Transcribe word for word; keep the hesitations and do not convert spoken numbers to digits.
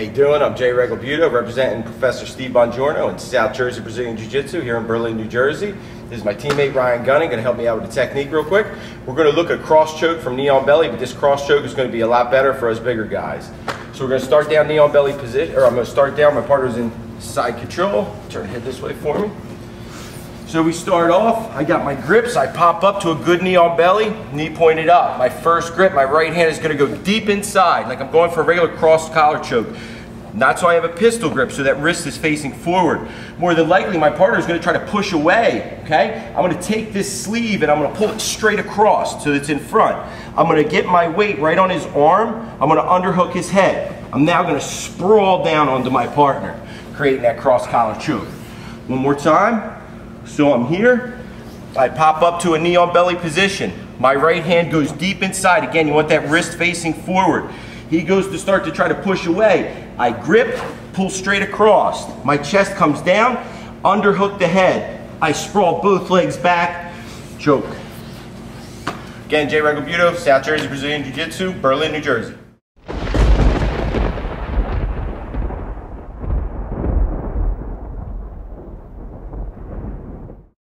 How you doing? I'm Jay Regalbuto, representing Professor Steve Bongiorno in South Jersey Brazilian Jiu-Jitsu here in Berlin, New Jersey. This is my teammate Ryan Gunning, going to help me out with the technique real quick. We're going to look at cross choke from knee on belly, but this cross choke is going to be a lot better for us bigger guys. So we're going to start down knee on belly position, or I'm going to start down, my partner's in side control. Turn head this way for me. So we start off, I got my grips, I pop up to a good knee on belly, knee pointed up. My first grip, my right hand is gonna go deep inside, like I'm going for a regular cross collar choke. Not so I have a pistol grip, so that wrist is facing forward. More than likely, my partner is gonna try to push away, okay? I'm gonna take this sleeve and I'm gonna pull it straight across so it's in front. I'm gonna get my weight right on his arm, I'm gonna underhook his head. I'm now gonna sprawl down onto my partner, creating that cross collar choke. One more time. So I'm here, I pop up to a knee on belly position. My right hand goes deep inside. Again, you want that wrist facing forward. He goes to start to try to push away. I grip, pull straight across. My chest comes down, underhook the head. I sprawl both legs back, choke. Again, Jay Regalbuto, South Jersey Brazilian Jiu-Jitsu, Berlin, New Jersey.